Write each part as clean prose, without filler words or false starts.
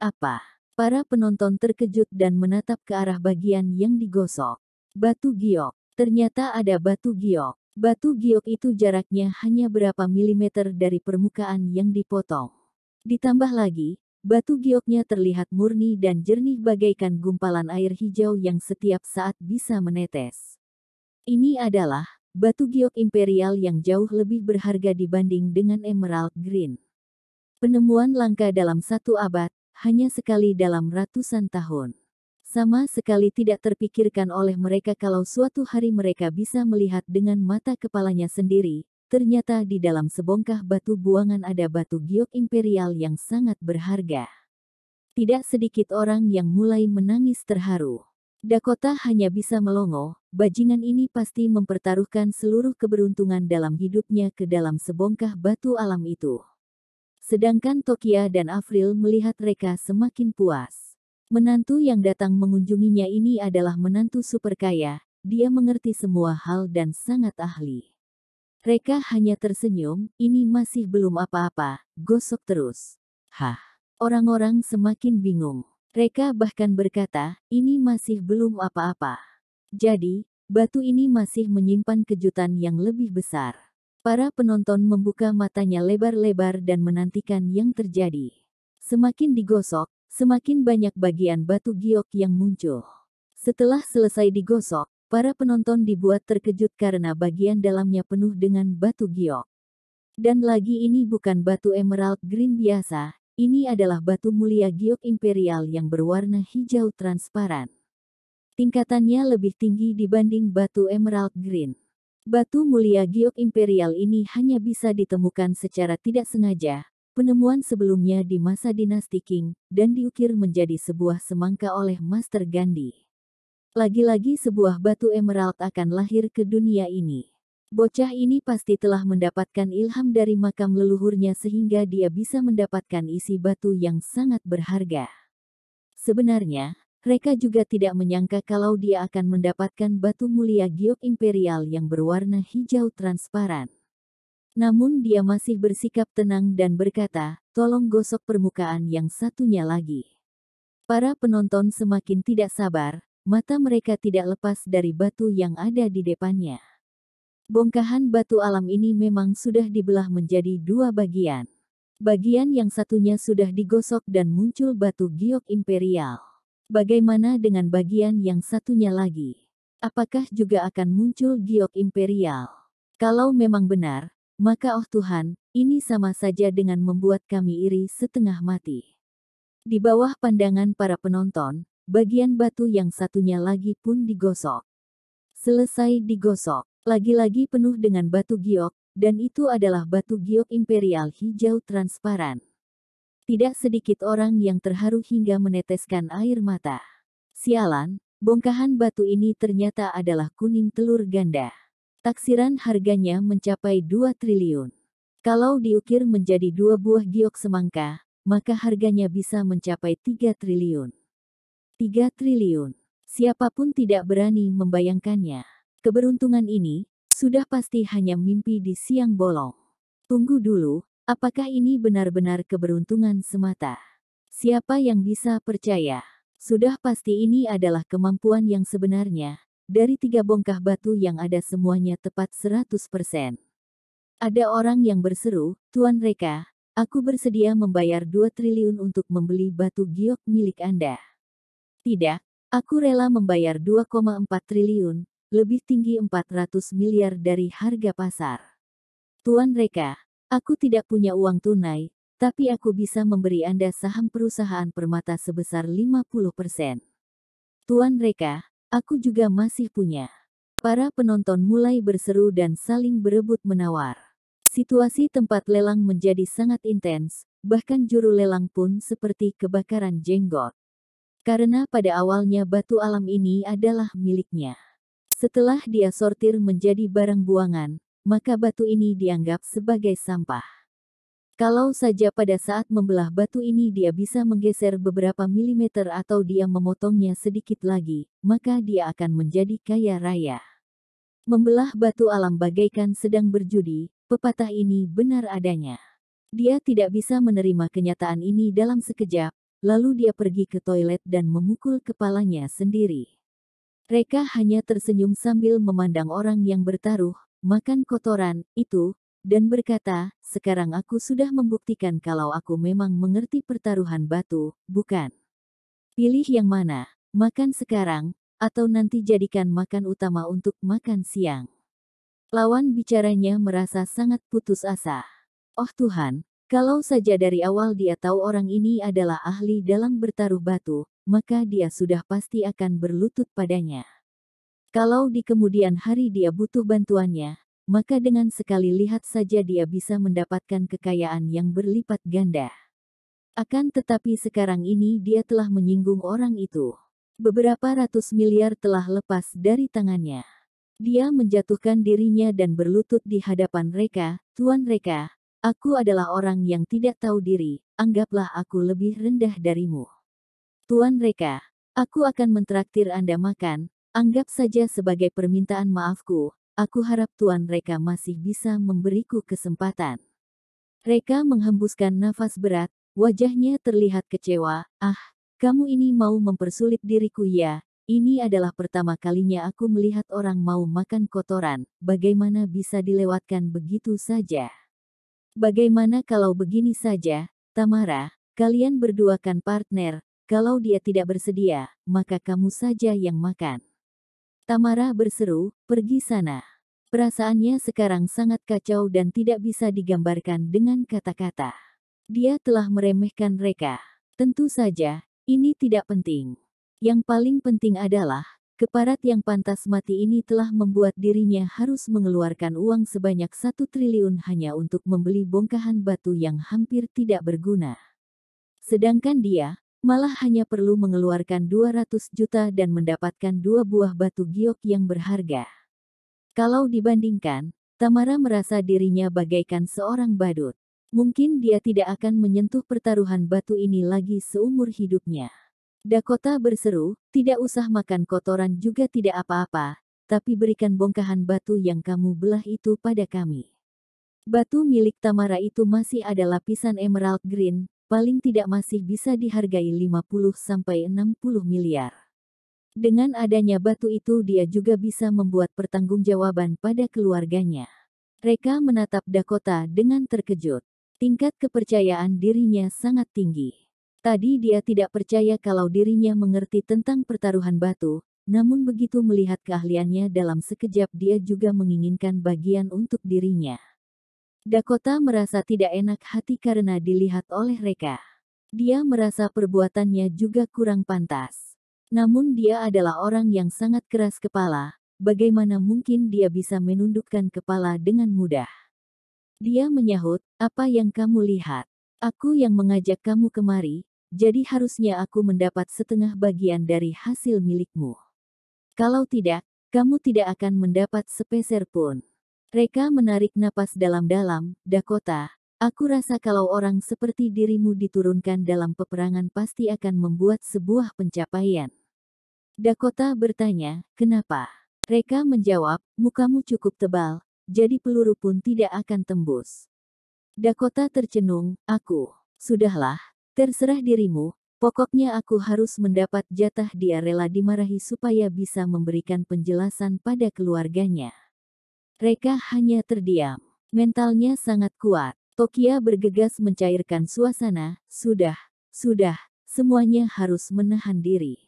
Apa? Para penonton terkejut dan menatap ke arah bagian yang digosok. Batu giok. Ternyata ada batu giok. Batu giok itu jaraknya hanya berapa milimeter dari permukaan yang dipotong. Ditambah lagi, batu gioknya terlihat murni dan jernih bagaikan gumpalan air hijau yang setiap saat bisa menetes. Ini adalah batu giok imperial yang jauh lebih berharga dibanding dengan emerald green. Penemuan langka dalam satu abad, hanya sekali dalam ratusan tahun. Sama sekali tidak terpikirkan oleh mereka kalau suatu hari mereka bisa melihat dengan mata kepalanya sendiri. Ternyata di dalam sebongkah batu buangan ada batu giok imperial yang sangat berharga. Tidak sedikit orang yang mulai menangis terharu. Dakota hanya bisa melongo, bajingan ini pasti mempertaruhkan seluruh keberuntungan dalam hidupnya ke dalam sebongkah batu alam itu. Sedangkan Tokia dan Afril melihat Reka semakin puas. Menantu yang datang mengunjunginya ini adalah menantu super kaya, dia mengerti semua hal dan sangat ahli. Reka hanya tersenyum, ini masih belum apa-apa, gosok terus. Hah, orang-orang semakin bingung. Reka bahkan berkata, ini masih belum apa-apa. Jadi, batu ini masih menyimpan kejutan yang lebih besar. Para penonton membuka matanya lebar-lebar dan menantikan yang terjadi. Semakin digosok, semakin banyak bagian batu giok yang muncul. Setelah selesai digosok, para penonton dibuat terkejut karena bagian dalamnya penuh dengan batu giok. Dan lagi ini bukan batu emerald green biasa, ini adalah batu mulia giok imperial yang berwarna hijau transparan. Tingkatannya lebih tinggi dibanding batu emerald green. Batu mulia giok imperial ini hanya bisa ditemukan secara tidak sengaja, penemuan sebelumnya di masa dinasti Qing, dan diukir menjadi sebuah semangka oleh Master Gandhi. Lagi-lagi sebuah batu emerald akan lahir ke dunia ini. Bocah ini pasti telah mendapatkan ilham dari makam leluhurnya sehingga dia bisa mendapatkan isi batu yang sangat berharga. Sebenarnya, Reka juga tidak menyangka kalau dia akan mendapatkan batu mulia giok imperial yang berwarna hijau transparan. Namun dia masih bersikap tenang dan berkata, tolong gosok permukaan yang satunya lagi. Para penonton semakin tidak sabar, mata mereka tidak lepas dari batu yang ada di depannya. Bongkahan batu alam ini memang sudah dibelah menjadi dua bagian. Bagian yang satunya sudah digosok dan muncul batu giok imperial. Bagaimana dengan bagian yang satunya lagi? Apakah juga akan muncul giok imperial? Kalau memang benar, maka oh Tuhan, ini sama saja dengan membuat kami iri setengah mati. Di bawah pandangan para penonton, bagian batu yang satunya lagi pun digosok. Selesai digosok, lagi-lagi penuh dengan batu giok, dan itu adalah batu giok imperial hijau transparan. Tidak sedikit orang yang terharu hingga meneteskan air mata. Sialan, bongkahan batu ini ternyata adalah kuning telur ganda. Taksiran harganya mencapai 2 triliun. Kalau diukir menjadi 2 buah giok semangka, maka harganya bisa mencapai 3 triliun. 3 triliun. Siapapun tidak berani membayangkannya. Keberuntungan ini sudah pasti hanya mimpi di siang bolong. Tunggu dulu. Apakah ini benar-benar keberuntungan semata? Siapa yang bisa percaya? Sudah pasti ini adalah kemampuan yang sebenarnya. Dari 3 bongkah batu yang ada semuanya tepat 100%. Ada orang yang berseru, Tuan Reka, aku bersedia membayar 2 triliun untuk membeli batu giok milik Anda. Tidak, aku rela membayar 2,4 triliun, lebih tinggi 400 miliar dari harga pasar. Tuan Reka, aku tidak punya uang tunai, tapi aku bisa memberi Anda saham perusahaan permata sebesar 50%. Tuan Reka, aku juga masih punya. Para penonton mulai berseru dan saling berebut menawar. Situasi tempat lelang menjadi sangat intens, bahkan juru lelang pun seperti kebakaran jenggot. Karena pada awalnya batu alam ini adalah miliknya. Setelah dia sortir menjadi barang buangan, maka batu ini dianggap sebagai sampah. Kalau saja pada saat membelah batu ini dia bisa menggeser beberapa milimeter atau dia memotongnya sedikit lagi, maka dia akan menjadi kaya raya. Membelah batu alam bagaikan sedang berjudi, pepatah ini benar adanya. Dia tidak bisa menerima kenyataan ini dalam sekejap, lalu dia pergi ke toilet dan memukul kepalanya sendiri. Reka hanya tersenyum sambil memandang orang yang bertaruh, makan kotoran, itu, dan berkata, sekarang aku sudah membuktikan kalau aku memang mengerti pertaruhan batu, bukan? Pilih yang mana, makan sekarang, atau nanti jadikan makan utama untuk makan siang. Lawan bicaranya merasa sangat putus asa. Oh Tuhan, kalau saja dari awal dia tahu orang ini adalah ahli dalam bertaruh batu, maka dia sudah pasti akan berlutut padanya. Kalau di kemudian hari dia butuh bantuannya, maka dengan sekali lihat saja dia bisa mendapatkan kekayaan yang berlipat ganda. Akan tetapi sekarang ini dia telah menyinggung orang itu. Beberapa ratus miliar telah lepas dari tangannya. Dia menjatuhkan dirinya dan berlutut di hadapan Reka. Tuan Reka, aku adalah orang yang tidak tahu diri, anggaplah aku lebih rendah darimu. Tuan Reka, aku akan mentraktir Anda makan, anggap saja sebagai permintaan maafku, aku harap Tuan Reka masih bisa memberiku kesempatan. Reka menghembuskan nafas berat, wajahnya terlihat kecewa, ah, kamu ini mau mempersulit diriku ya. Ini adalah pertama kalinya aku melihat orang mau makan kotoran, bagaimana bisa dilewatkan begitu saja? Bagaimana kalau begini saja, Tamara, kalian berdua kan partner, kalau dia tidak bersedia, maka kamu saja yang makan. Tamara berseru, pergi sana. Perasaannya sekarang sangat kacau dan tidak bisa digambarkan dengan kata-kata. Dia telah meremehkan Reka. Tentu saja, ini tidak penting. Yang paling penting adalah, keparat yang pantas mati ini telah membuat dirinya harus mengeluarkan uang sebanyak 1 triliun hanya untuk membeli bongkahan batu yang hampir tidak berguna. Sedangkan dia, malah hanya perlu mengeluarkan 200 juta dan mendapatkan 2 buah batu giok yang berharga. Kalau dibandingkan, Tamara merasa dirinya bagaikan seorang badut. Mungkin dia tidak akan menyentuh pertaruhan batu ini lagi seumur hidupnya. Dakota berseru, tidak usah makan kotoran juga tidak apa-apa, tapi berikan bongkahan batu yang kamu belah itu pada kami. Batu milik Tamara itu masih ada lapisan emerald green, paling tidak masih bisa dihargai 50-60 miliar. Dengan adanya batu itu dia juga bisa membuat pertanggungjawaban pada keluarganya. Reka menatap Dakota dengan terkejut. Tingkat kepercayaan dirinya sangat tinggi. Tadi dia tidak percaya kalau dirinya mengerti tentang pertaruhan batu, namun begitu melihat keahliannya dalam sekejap dia juga menginginkan bagian untuk dirinya. Dakota merasa tidak enak hati karena dilihat oleh Reka. Dia merasa perbuatannya juga kurang pantas. Namun dia adalah orang yang sangat keras kepala, bagaimana mungkin dia bisa menundukkan kepala dengan mudah. Dia menyahut, apa yang kamu lihat? Aku yang mengajak kamu kemari. Jadi harusnya aku mendapat setengah bagian dari hasil milikmu. Kalau tidak, kamu tidak akan mendapat sepeser pun. Reka menarik napas dalam-dalam, Dakota, aku rasa kalau orang seperti dirimu diturunkan dalam peperangan pasti akan membuat sebuah pencapaian. Dakota bertanya, kenapa? Reka menjawab, mukamu cukup tebal, jadi peluru pun tidak akan tembus. Dakota tercenung, aku, sudahlah. Terserah dirimu, pokoknya aku harus mendapat jatah. Dia rela dimarahi supaya bisa memberikan penjelasan pada keluarganya. Reka hanya terdiam. Mentalnya sangat kuat. Tokia bergegas mencairkan suasana. Sudah, semuanya harus menahan diri.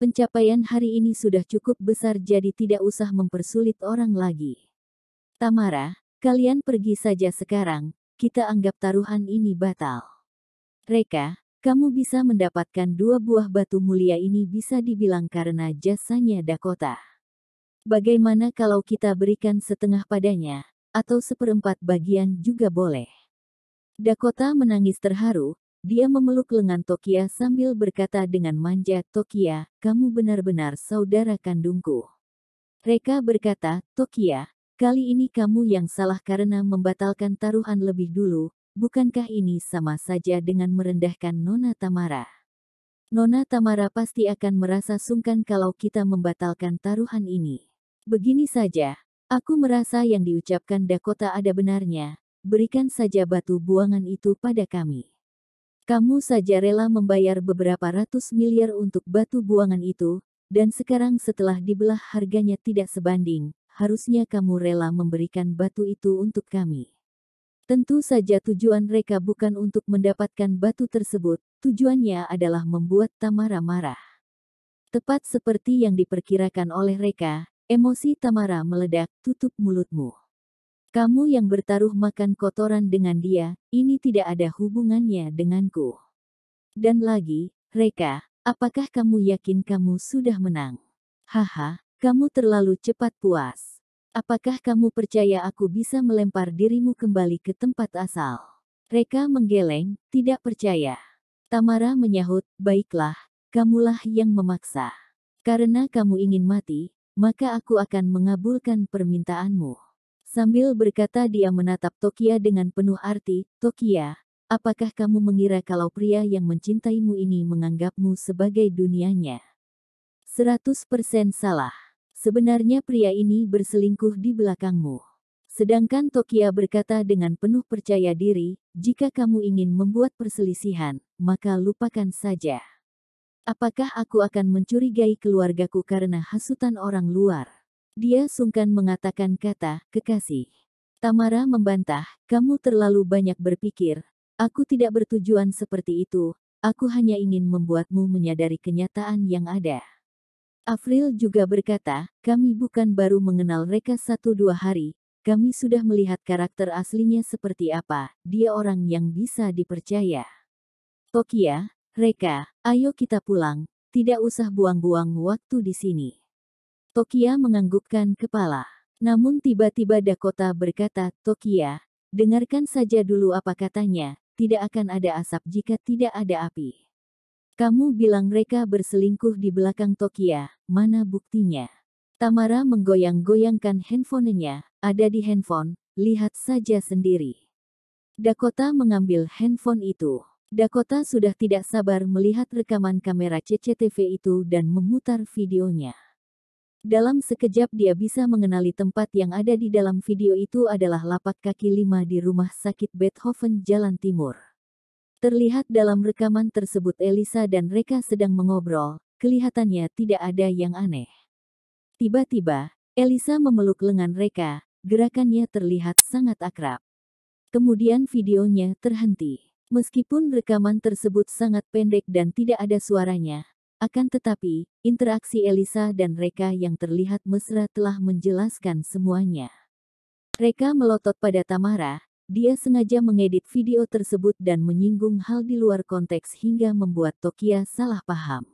Pencapaian hari ini sudah cukup besar jadi tidak usah mempersulit orang lagi. Tamara, kalian pergi saja sekarang, kita anggap taruhan ini batal. Reka, kamu bisa mendapatkan 2 buah batu mulia ini bisa dibilang karena jasanya Dakota. Bagaimana kalau kita berikan setengah padanya, atau 1/4 bagian juga boleh. Dakota menangis terharu, dia memeluk lengan Tokia sambil berkata dengan manja, Tokia, kamu benar-benar saudara kandungku. Reka berkata, Tokia, kali ini kamu yang salah karena membatalkan taruhan lebih dulu. Bukankah ini sama saja dengan merendahkan Nona Tamara? Nona Tamara pasti akan merasa sungkan kalau kita membatalkan taruhan ini. Begini saja, aku merasa yang diucapkan Dakota ada benarnya, berikan saja batu buangan itu pada kami. Kamu saja rela membayar beberapa ratus miliar untuk batu buangan itu, dan sekarang setelah dibelah harganya tidak sebanding, harusnya kamu rela memberikan batu itu untuk kami. Tentu saja tujuan Reka bukan untuk mendapatkan batu tersebut, tujuannya adalah membuat Tamara marah. Tepat seperti yang diperkirakan oleh Reka, emosi Tamara meledak, tutup mulutmu. Kamu yang bertaruh makan kotoran dengan dia, ini tidak ada hubungannya denganku. Dan lagi, Reka, apakah kamu yakin kamu sudah menang? Haha, kamu terlalu cepat puas. Apakah kamu percaya aku bisa melempar dirimu kembali ke tempat asal? Reka menggeleng, tidak percaya. Tamara menyahut, baiklah, kamulah yang memaksa. Karena kamu ingin mati, maka aku akan mengabulkan permintaanmu. Sambil berkata dia menatap Tokia dengan penuh arti, Tokia, apakah kamu mengira kalau pria yang mencintaimu ini menganggapmu sebagai dunianya? 100% salah. Sebenarnya pria ini berselingkuh di belakangmu. Sedangkan Tokia berkata dengan penuh percaya diri, jika kamu ingin membuat perselisihan, maka lupakan saja. Apakah aku akan mencurigai keluargaku karena hasutan orang luar? Dia sungkan mengatakan kata, kekasih. Tamara membantah, kamu terlalu banyak berpikir, aku tidak bertujuan seperti itu, aku hanya ingin membuatmu menyadari kenyataan yang ada. Afril juga berkata, kami bukan baru mengenal Reka 1-2 hari, kami sudah melihat karakter aslinya seperti apa, dia orang yang bisa dipercaya. Tokia, Reka, ayo kita pulang, tidak usah buang-buang waktu di sini. Tokia menganggukkan kepala. Namun tiba-tiba Dakota berkata, Tokia, dengarkan saja dulu apa katanya, tidak akan ada asap jika tidak ada api. Kamu bilang Reka berselingkuh di belakang Tokia, mana buktinya? Tamara menggoyang-goyangkan handphonenya, ada di handphone, lihat saja sendiri. Dakota mengambil handphone itu. Dakota sudah tidak sabar melihat rekaman kamera CCTV itu dan memutar videonya. Dalam sekejap dia bisa mengenali tempat yang ada di dalam video itu adalah lapak kaki 5 di rumah sakit Beethoven Jalan Timur. Terlihat dalam rekaman tersebut Elisa dan Reka sedang mengobrol, kelihatannya tidak ada yang aneh. Tiba-tiba, Elisa memeluk lengan Reka, gerakannya terlihat sangat akrab. Kemudian videonya terhenti. Meskipun rekaman tersebut sangat pendek dan tidak ada suaranya, akan tetapi, interaksi Elisa dan Reka yang terlihat mesra telah menjelaskan semuanya. Reka melotot pada Tamara, dia sengaja mengedit video tersebut dan menyinggung hal di luar konteks hingga membuat Tokia salah paham.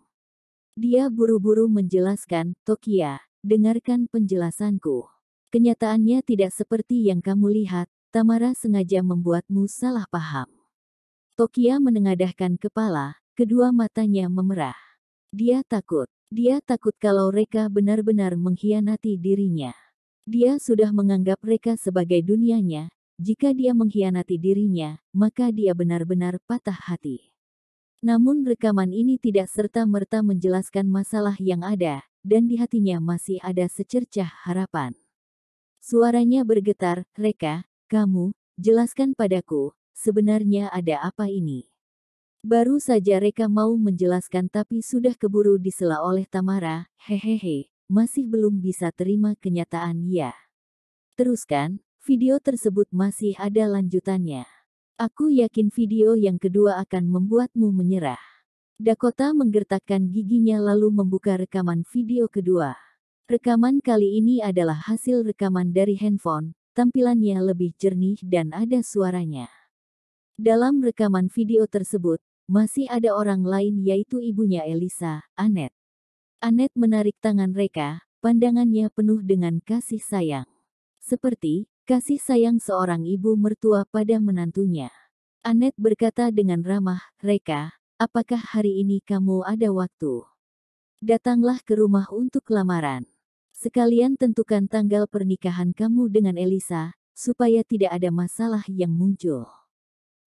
Dia buru-buru menjelaskan, Tokia, dengarkan penjelasanku. Kenyataannya tidak seperti yang kamu lihat, Tamara sengaja membuatmu salah paham. Tokia menengadahkan kepala, kedua matanya memerah. Dia takut kalau Reka benar-benar mengkhianati dirinya. Dia sudah menganggap Reka sebagai dunianya, jika dia mengkhianati dirinya, maka dia benar-benar patah hati. Namun rekaman ini tidak serta-merta menjelaskan masalah yang ada, dan di hatinya masih ada secercah harapan. Suaranya bergetar, Reka, kamu, jelaskan padaku, sebenarnya ada apa ini? Baru saja Reka mau menjelaskan tapi sudah keburu disela oleh Tamara, hehehe, masih belum bisa terima kenyataan ya. Teruskan, video tersebut masih ada lanjutannya. Aku yakin video yang kedua akan membuatmu menyerah. Dakota menggertakkan giginya lalu membuka rekaman video kedua. Rekaman kali ini adalah hasil rekaman dari handphone, tampilannya lebih jernih dan ada suaranya. Dalam rekaman video tersebut, masih ada orang lain yaitu ibunya Elisa, Anet. Anet menarik tangan Reka, pandangannya penuh dengan kasih sayang. Seperti, kasih sayang seorang ibu mertua pada menantunya. Anet berkata dengan ramah, Reka, apakah hari ini kamu ada waktu? Datanglah ke rumah untuk lamaran. Sekalian tentukan tanggal pernikahan kamu dengan Elisa, supaya tidak ada masalah yang muncul.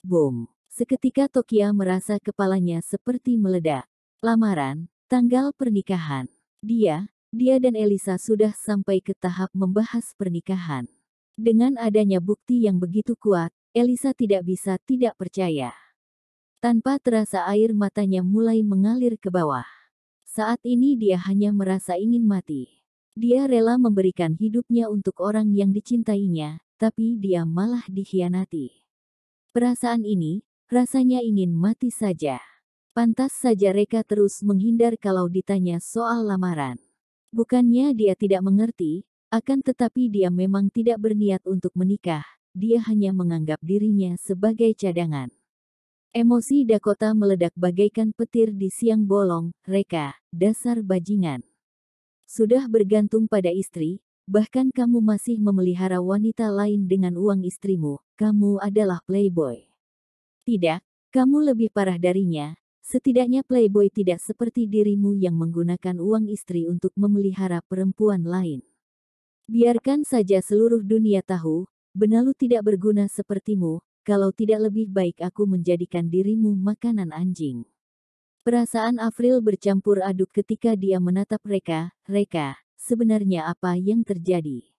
Boom. Seketika Tokia merasa kepalanya seperti meledak. Lamaran, tanggal pernikahan. Dia dan Elisa sudah sampai ke tahap membahas pernikahan. Dengan adanya bukti yang begitu kuat, Elisa tidak bisa tidak percaya. Tanpa terasa air matanya mulai mengalir ke bawah. Saat ini dia hanya merasa ingin mati. Dia rela memberikan hidupnya untuk orang yang dicintainya, tapi dia malah dikhianati. Perasaan ini, rasanya ingin mati saja. Pantas saja Reka terus menghindar kalau ditanya soal lamaran. Bukannya dia tidak mengerti, akan tetapi dia memang tidak berniat untuk menikah, dia hanya menganggap dirinya sebagai cadangan. Emosi Dakota meledak bagaikan petir di siang bolong. Reka, dasar bajingan. Sudah bergantung pada istri, bahkan kamu masih memelihara wanita lain dengan uang istrimu, kamu adalah playboy. Tidak, kamu lebih parah darinya, setidaknya playboy tidak seperti dirimu yang menggunakan uang istri untuk memelihara perempuan lain. Biarkan saja seluruh dunia tahu, benalu tidak berguna sepertimu. Kalau tidak lebih baik aku menjadikan dirimu makanan anjing. Perasaan Afril bercampur aduk ketika dia menatap Reka. Reka, sebenarnya apa yang terjadi?